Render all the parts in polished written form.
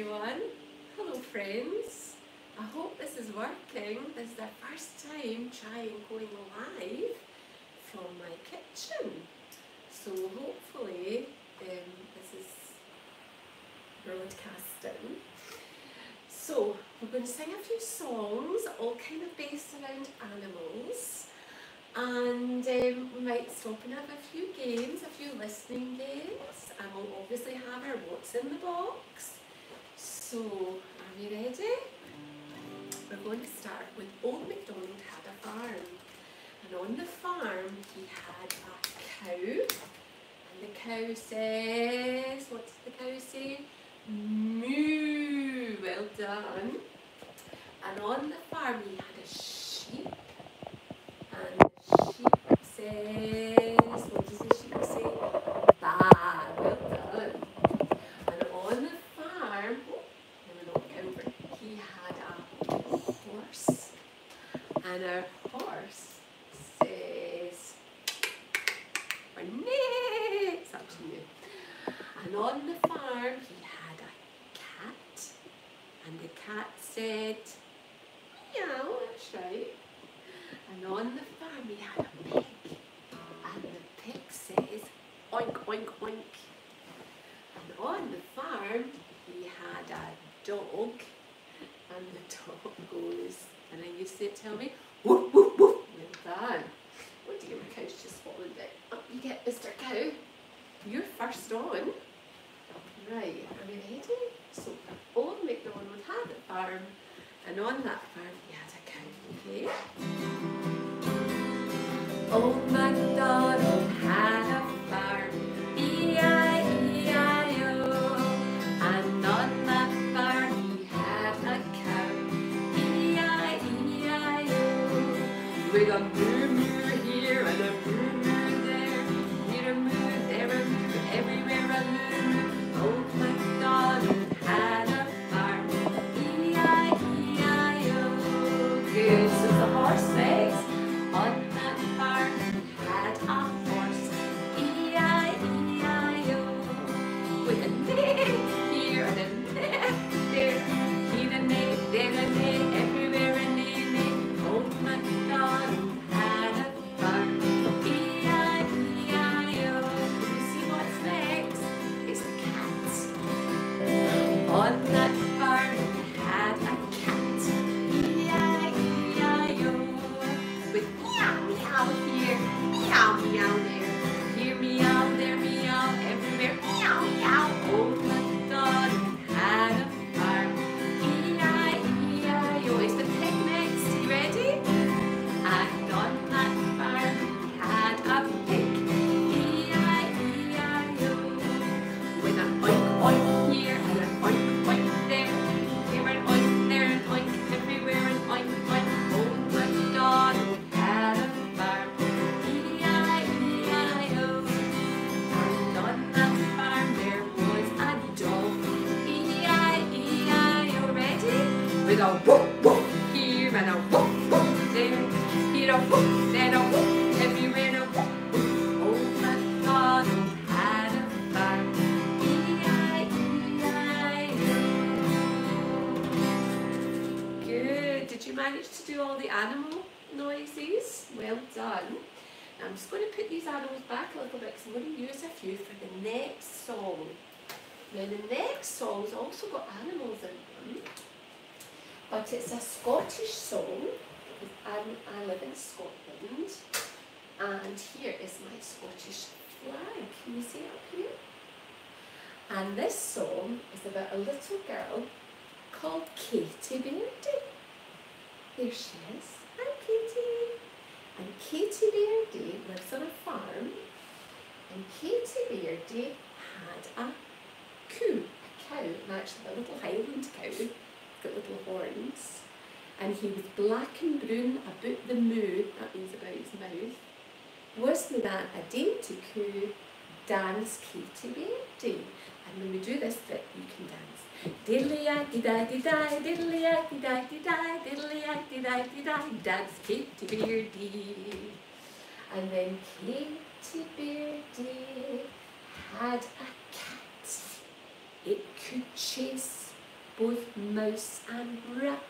everyone. Hello friends. I hope this is working. This is the first time trying going live from my kitchen. So hopefully this is broadcasting. So we're going to sing a few songs, all kind of based around animals. And we might stop and have a few games, a few listening games, and we'll obviously have our What's in the Box. So, are we ready? We're going to start with Old MacDonald Had a Farm. And on the farm he had a cow, and the cow says, what does the cow say? Moo! Well done. And on the farm he had a sheep, and the sheep says, what does the sheep say? Baa, well done. And on the farm, he had a horse, and our horse says, Renee, it's up to you. And on the farm, he had a cat, and the cat said, meow, that's right. And on the farm he had a pig, and the pig says, oink, oink, oink. And on the farm he had a dog, and the dog goes, and then you say, tell me, woof, woof, woof. Well done. Oh dear, my cow's just fallen down. Up you get, Mr. Cow. You're first on. Right, are we ready? So Old MacDonald had a farm, and on that farm he had a cow, okay? Old MacDonald had a farm, E-I-E-I-O, and on that farm he had a cow, E-I-E-I-O, with a moo moo here and a moo moo there, here a moo, everywhere a moo. Old MacDonald had a farm, E-I-E-I-O, good, so the horse says, on that farm he had a horse, E-I-E-I-O, with a neigh here and a neigh there, here a neigh, there a neigh, everywhere a neigh neigh. Old MacDonald had a farm, E-I-E-I-O. Can you see what's next? It's the cat. On that farm he had a cat, E-I-E-I-O, with meow meow here, meow meow there, here meow, there meow, everywhere meow meow. Old MacDonald had a farm, E-I-E-I-O. Is the pig next? You ready? And on that farm he had a pig, E-I-E-I-O, with an oink oink here and an oink oink there, here an oink, there an oink, everywhere an oink oink. Old MacDonald had a farm, E-I-E-I-O, and on that farm there was a dog, E-I-E-I-O, ready? With a woof woof here and a woof woof there, here a woof, there a woof, everywhere a woof woof. Old MacDonald had a farm, E-I-E-I-O. Good, did you manage to do all the animal noises? Well done. Now I'm just going to put these animals back a little bit because I'm going to use a few for the next song. Now the next song's also got animals in them, but it's a Scottish song. I live in Scotland, and here is my Scottish flag. Can you see it up here? And this song is about a little girl called Katie Bairdie. There she is. Hi, Katie. And Katie Bairdie lives on a farm, and Katie Bairdie had a cow, actually a little Highland cow, got little horns, and he was black and brown about the moo, that means about his mouth. Worse than that, a dainty coo, dance Katie Bairdie. And when we do this bit, you can dance. Diddly-a-dee-di-dee-di, diddly-a-dee-di-dee-di, diddly-a-dee-di-dee-di, dance Katie Bairdie. And then Katie Bairdie had a cat. It could chase both mouse and rat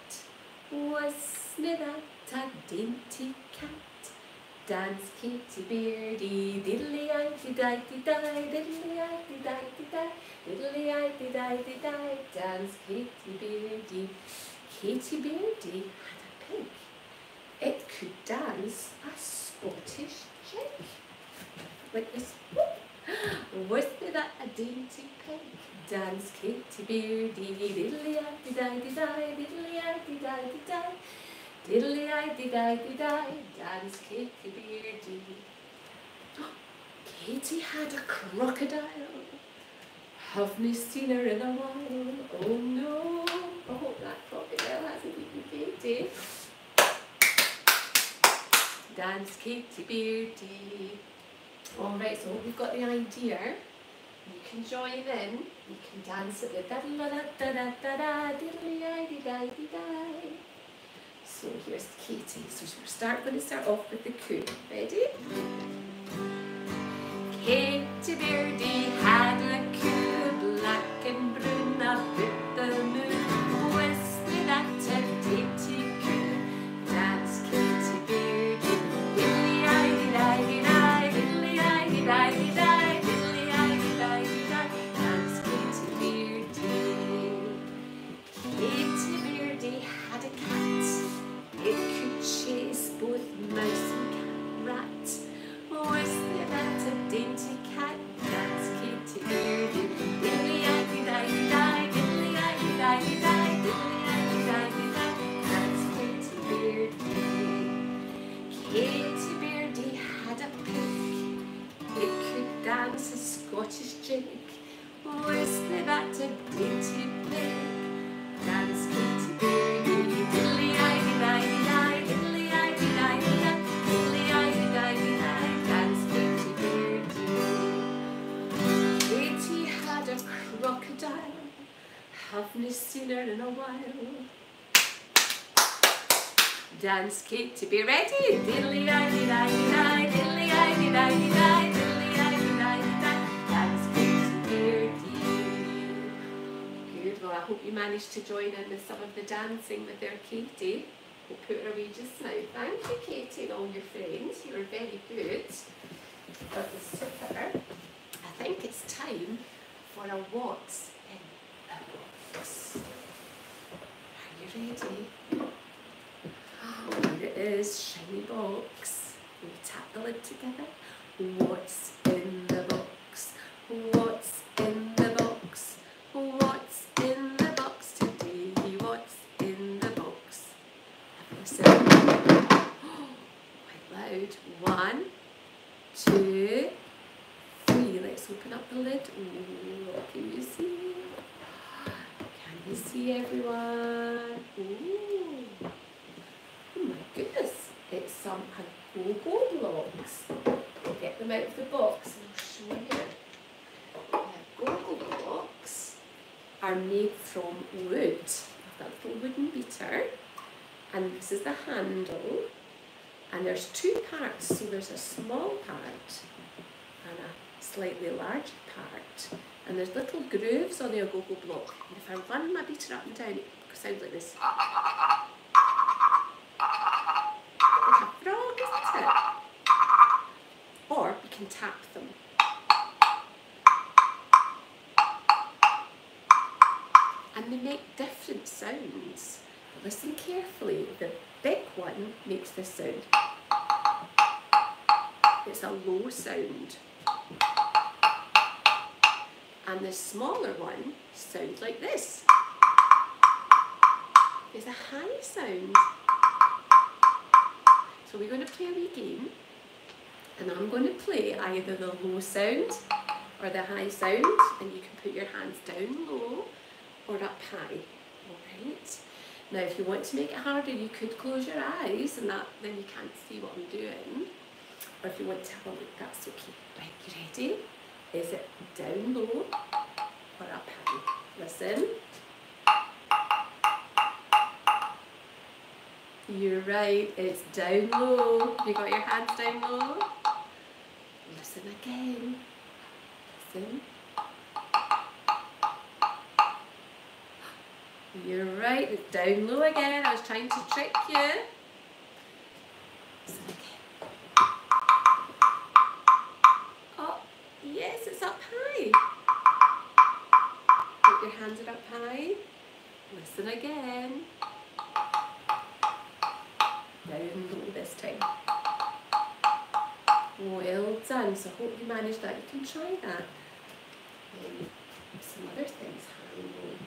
was Smith-at a dainty cat. Dance, Katie Bairdie, diddly-i-di-di-di-di, diddly-i-di-di-di-di, diddly-i-di-di-di-di, dance, Katie Bairdie. Katie Bairdie had a pig. It could dance a Scottish jig. Like this. Wasn't that a dainty pig? Dance, Katie Bairdie, diddly-i-di-di-di-di, diddly-i-di-di-di-di, diddly-i-di-di-di-di, dance, Katie Bairdie. Katie had a crocodile. Haven't seen her in a while. Oh no, I hope that crocodile hasn't eaten Katie. Dance, Katie Bairdie. Alright, so we've got the idea. You can join in, you can dance at the da-da-da-da-da-da-da, diddly-i-di-di-di-di. So here's Katie. So we're going to start off with the coo. Ready? Katie Bairdie had a coo, black and brune up at the moon. Whispered at a dainty coo. Dance, Katie Bairdie, diddly-i-di-di-di-di. Katie Bairdie had a pig. It could dance a Scottish jig. Wasn't that a dainty pig? Dance, Katie Bairdie, diddly-i-di-di-di-di, diddly-i-di-di-di-di, diddly-i-di-di-di-di, dance, Katie Bairdie. Katie had a crocodile. Haven't seen her in a while. Dance, Katie, be ready. Diddly-i-di-di-di-di, diddly-i-di-di-di-di, diddly-i-di-di-di-di. Dance, Katie Bairdie. Good. Well, I hope you managed to join in with some of the dancing with their Katie. We'll put her away just now. Thank you, Katie, and all your friends. You were very good. That was super. I think it's time for a waltz in the box. Are you ready? Is shiny box. We tap the lid together. What's in the box? What's in the box? What's in the box today? What's in the box? Listen. Quite loud. 1, 2, 3. Let's open up the lid. Ooh, what can you see? Can you see everyone? Ooh. It's some Go Go Blocks. We'll get them out of the box and I'll show you here. The Go Go Blocks are made from wood. I've got a little wooden beater and this is the handle, and there's two parts, so there's a small part and a slightly larger part, and there's little grooves on the Go Go Block, and if I run my beater up and down it sounds like this. And tap them. And they make different sounds. Listen carefully. The big one makes this sound. It's a low sound. And the smaller one sounds like this. It's a high sound. So we're going to play a wee game. And I'm going to play either the low sound or the high sound, and you can put your hands down low or up high. Alright? Now if you want to make it harder, you could close your eyes and that then you can't see what I'm doing. Or if you want to have a look, that's okay. Right, you ready? Is it down low or up high? Listen. You're right, it's down low. You got your hands down low? Listen again. Listen. You're right, it's down low again. I was trying to trick you. Up, yes, it's up high. Put your hands up high. Listen again. Down low this time. Well done, so hope you managed that. You can try that. Some other things happening.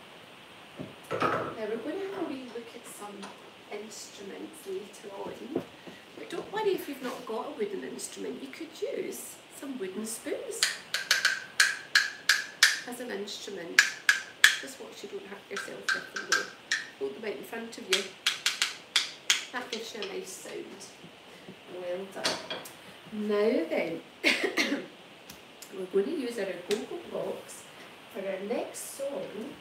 Now we're going to have a wee look at some instruments later on, but don't worry if you've not got a wooden instrument, you could use some wooden spoons as an instrument. Just watch you don't hurt yourself with them though. Hold them out in front of you, that gives you a nice sound. Well done. Now then, we're going to use our Go Go Blocks for our next song,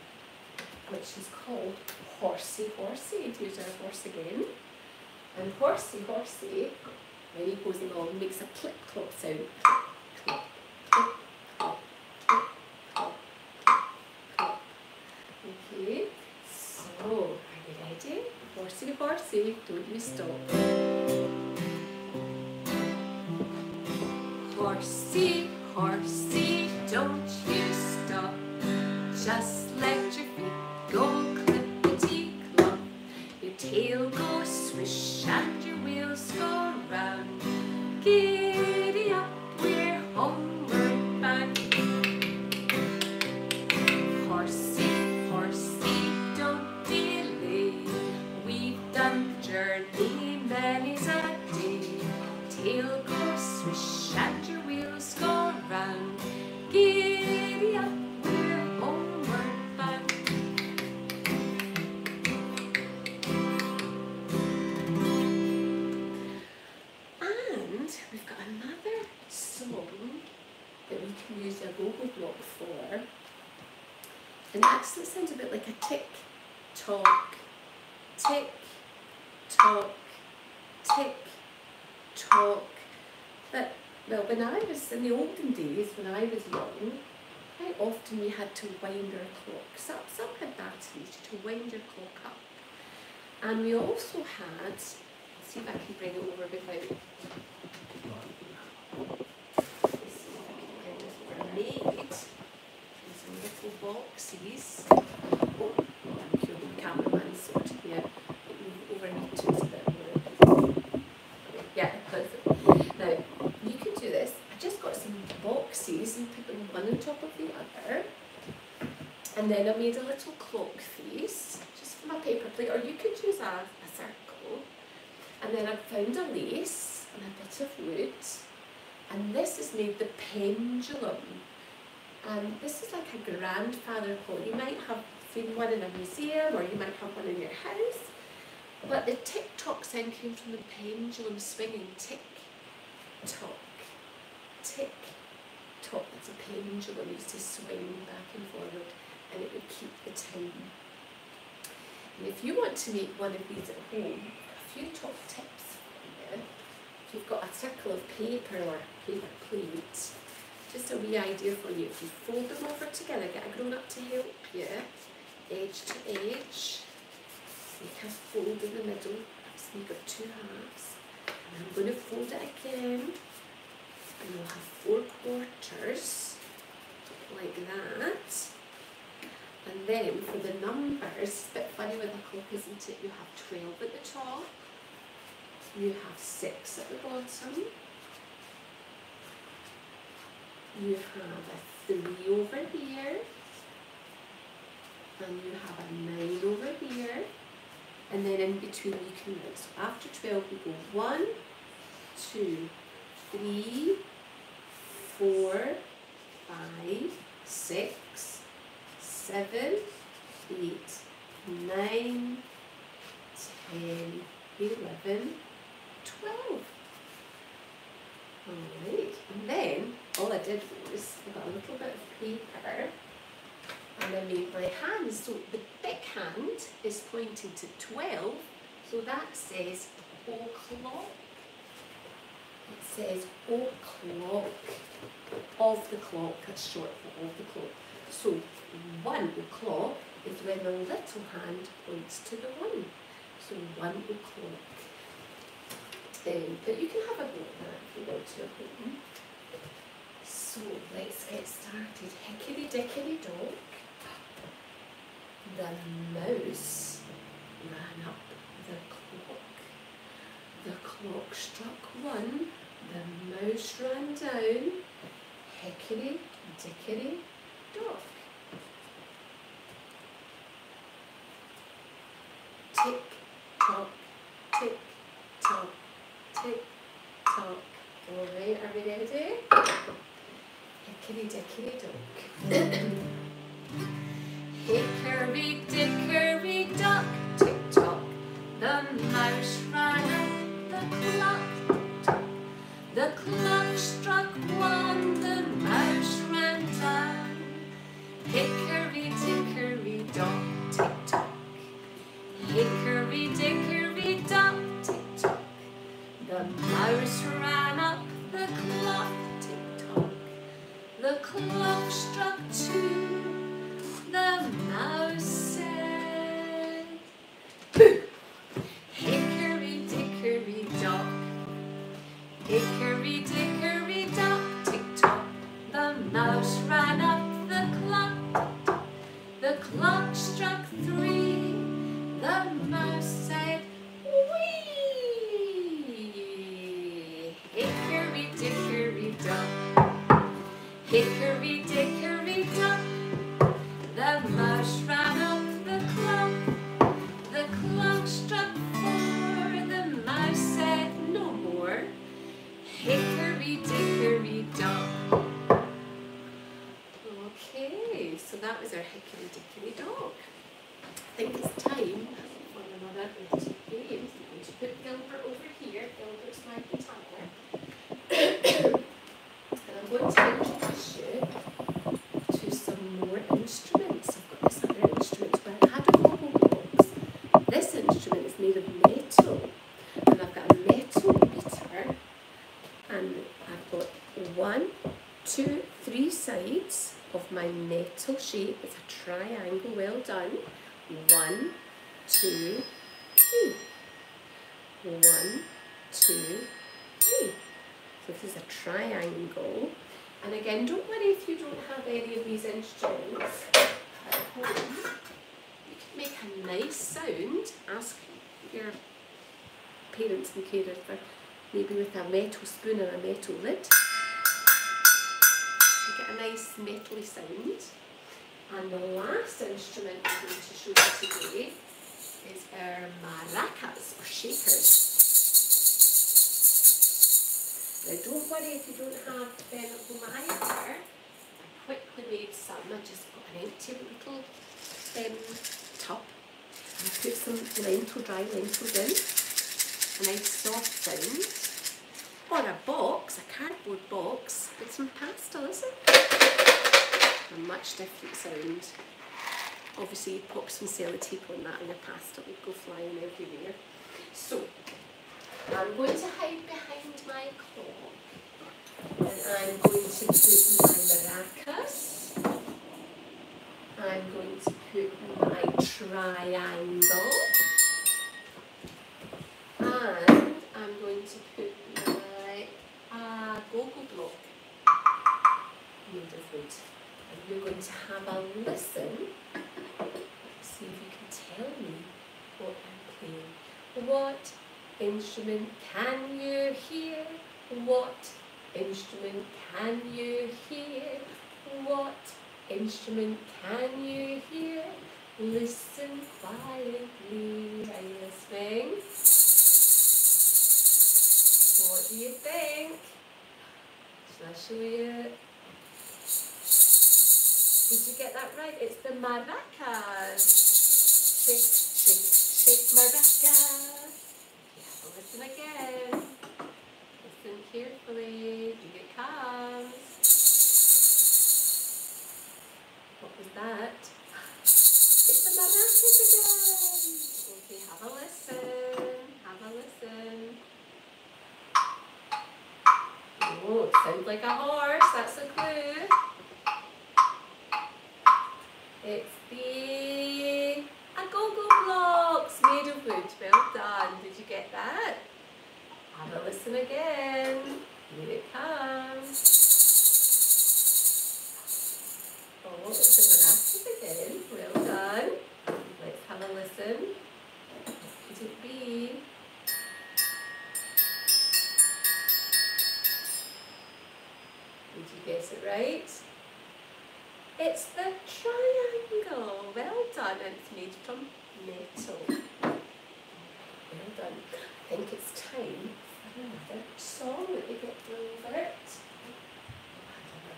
which is called Horsey Horsey. Here's our horse again. And Horsey Horsey, when he goes along, makes a clip clop sound. Clip, clip, clop, clip, clop, clip, clop. Okay, so are you ready? Horsey Horsey, don't you stop. Horsey Horsey, don't you stop. Just let your feet go, clippity-clop. Your tail goes swish and your wheels go round. Giddy up, we're homeward bound. Horsey, horsey, don't delay. We've done the journey many's a day. Tail goes swish and your wheels go round. Giddy up. Use a go-go block for, and that actually sounds a bit like a tick tock, tick tock, tick tock. But well, when I was in the olden days, when I was young, quite often you had to wind our clocks up. Some had batteries to wind your clock up, and we also had. See if I can bring it over without. Boxes. Oh, thank you, the cameraman sorted me out. Over to a bit more. Yeah, perfect. Now, you can do this. I just got some boxes and put them one on top of the other. And then I made a little clock face, just from a paper plate, or you could use a circle. And then I found a lace and a bit of wood. And this has made the pendulum. This is like a grandfather clock. You might have seen one in a museum, or you might have one in your house. But the tick-tock sound came from the pendulum swinging. Tick-tock, tick-tock. That's a pendulum. It used to swing back and forward, and it would keep the time. And if you want to make one of these at home, a few top tips for you. If you've got a circle of paper or a paper plate, just a wee idea for you. If you fold them over together, get a grown-up to help you, edge to edge, make a fold in the middle, so you've got two halves, and I'm going to fold it again, and we'll have four quarters, like that, and then for the numbers, it's a bit funny with a clock, isn't it? You have 12 at the top, you have 6 at the bottom, you have a 3 over here, and you have a 9 over here, and then in between you can look. So after 12 we go 1, 2, 3, 4, 5, 6, 7, 8, 9, 10, 11, 12. Alright, and then all I did was I got a little bit of paper and I made my hands. So the big hand is pointing to 12, so that says whole clock. It's says o'clock, of the clock, that's short for of the clock. So 1 o'clock is when the little hand points to the one. So 1 o'clock. But you can have a go at that if you want to. So let's get started. Hickory dickory dock, the mouse ran up the clock. The clock struck 1, the mouse ran down. Hickory dickory dock. Tick tock, tick tock, tick tock. Alright, are we ready? Hickory dickory dock. Hickory dickory dock, tick tock. The mouse ran up the clock, tick tock. The clock struck 1, the mouse ran down. Hickory dickory dock, tick tock. Hickory dickory dock, tick tock. The mouse ran up the clock, tick tock. The clock struck 2. The mouse said pooh. Hickory dickory dock. Hickory dickory dock, tick tock. The mouse ran up the clock, tick tock. The clock struck 3. The mouse said, wee! Hickory dickory dock. Hickory dickory dock. The mouse ran up the clock. The clock struck 4. The mouse said, no more. Hickory dickory dock. Okay, so that was our hickory dickory dock. I think it's time for another little game. I'm going to put Gilbert over here. Gilbert's my guitar. And I'm going to introduce you to some more instruments. I've got this other instrument, but I had a Go Go Box. This instrument is made of metal. And I've got a metal beater. And I've got 1, 2, 3 sides of my metal shape. It's a triangle, well done. 1, 2, 3. 1, 2, 3. So this is a triangle. And again, don't worry if you don't have any of these instruments at home. You can make a nice sound. Ask your parents and carers for maybe with a metal spoon or a metal lid. You get a nice metally sound. And the last instrument I'm going to show you today is our maracas, or shakers. Now don't worry if you don't have them at home either. I quickly made some. I just got an empty little tub and put some lentil, dry lentils in. A nice soft sound. Or a box, a cardboard box with some pastel, isn't it? A much different sound. Obviously you pop some sellotape on that and the pasta will go flying everywhere. So I'm going to hide behind my clock and I'm going to put my maracas. I'm going to put my triangle and I'm going to put my Go Go block made of wood. And you're going to have a listen. See if you can tell me what I'm playing. What instrument can you hear? What instrument can you hear? What instrument can you hear? Listen quietly. Are you listening? What do you think? Shall I show you? Did you get that right? It's the maracas. Shake, shake, shake maracas. Yeah, listen again. Listen carefully. Here it comes. What was that? It's the maracas again. Okay, have a listen. Have a listen. Oh, it sounds like a horse, that's a clue. It's the Go Go Blocks made of wood. Well done, did you get that? Have a listen again. Here it comes. Oh, it's a banana again. Well done. Let's have a listen. What could it be? Did you guess it right? It's the triangle. Well done, and it's made from metal. Well done. I think it's time for another song that we get over it.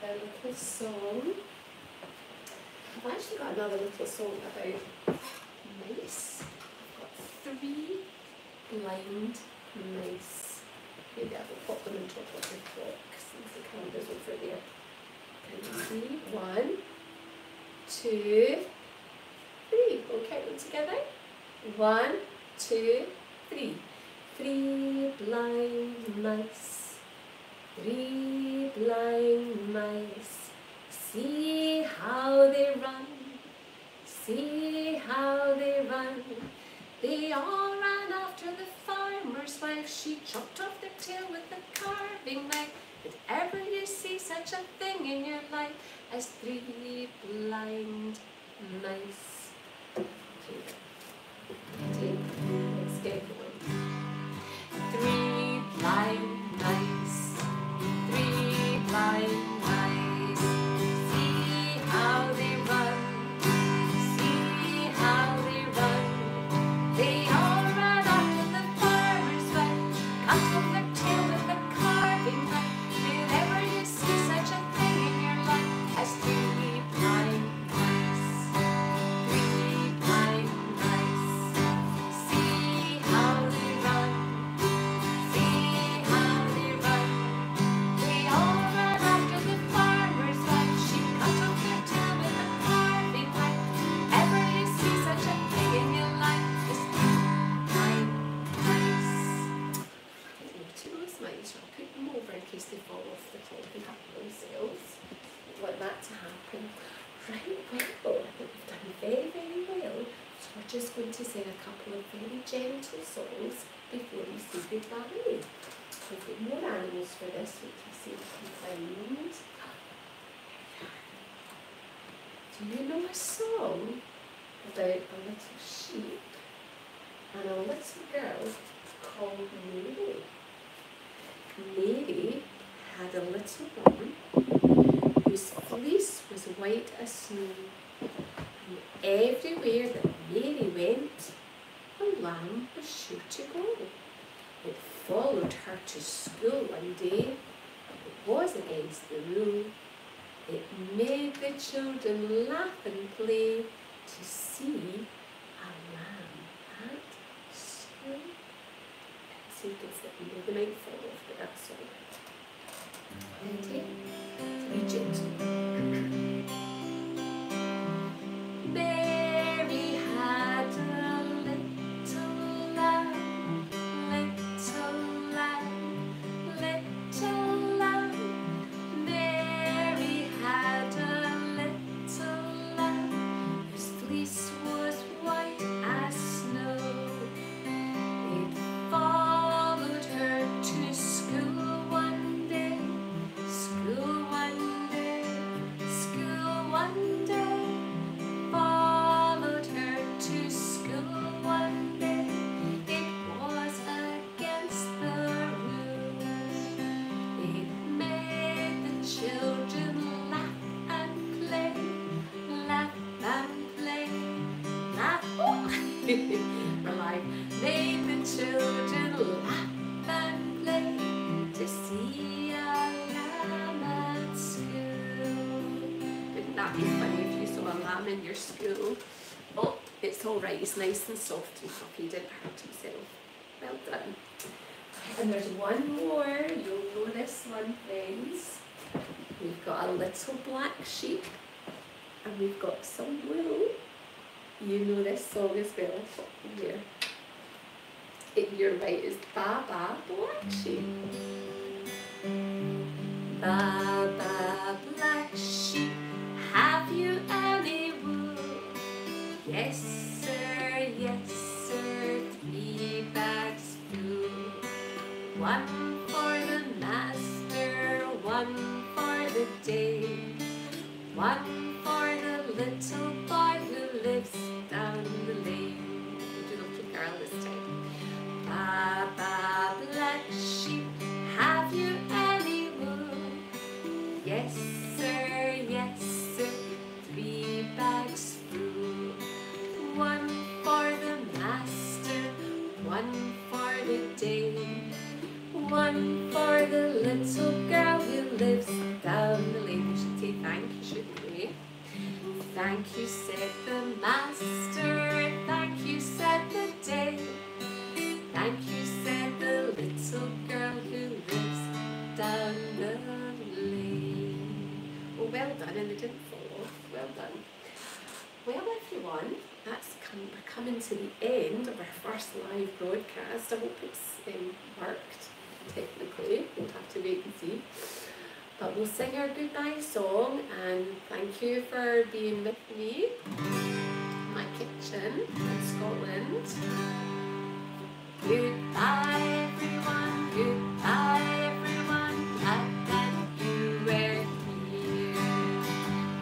Another little song. I've actually got another little song about mice. I've got three blind mice. Maybe I will pop them into a little box since the camera's over there. Can you see? 1, 2, 3. We'll count them together. 1, 2, 3. 3 blind mice. 3 blind mice. See how they run. See how they run. They all ran after the farmer's wife. She chopped off their tail with a carving knife. Did ever you see such a thing in your life as 3 blind mice? Okay, let's get going. 3 blind mice, 3 blind mice. Just going to sing a couple of very gentle songs before we say goodbye. We've got more animals for this week. Let's see if we can find. Do you know a song about a little sheep and a little girl called Mary? Mary had a little one whose fleece was white as snow. And everywhere that Mary went, the lamb was sure to go. It followed her to school one day. It was against the rule. It made the children laugh and play to see a lamb at school. So you can sit and hear the mic fall off, but that's all right. Read it. Alright, it's nice and soft and fluffy, didn't hurt himself. Well done. And there's one more, you'll know this one, friends. We've got a little black sheep and we've got some wool. You know this song as well. Yeah. You're right, it's Ba Ba Black Sheep. master, one for the day, one for the little boy who lives down the lane. We'll do the little girl this time. Baba, black sheep, have you any wool? Yes, sir, yes, sir, 3 bags full. One for the master, one for the day, one for the little girl who lives down the lane. You should say thank you, shouldn't we? Thank you, said the master, thank you, said the day, thank you, said the little girl who lives down the lane. Oh, well done, and they didn't fall off. Well done. Well, everyone, that's we're coming to the end of our first live broadcast. I hope it's worked technically. We'll have to wait and see. But we'll sing our goodnight song, and thank you for being with me in my kitchen in Scotland. Goodbye, everyone. Goodbye, everyone. Glad that you were here.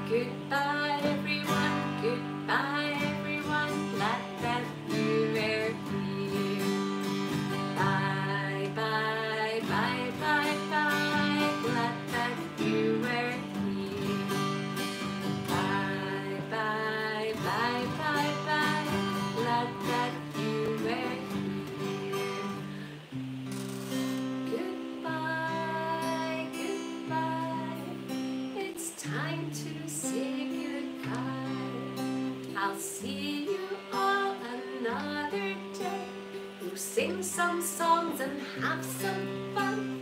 Goodbye, everyone. Goodbye. See you all another day. We'll sing some songs and have some fun.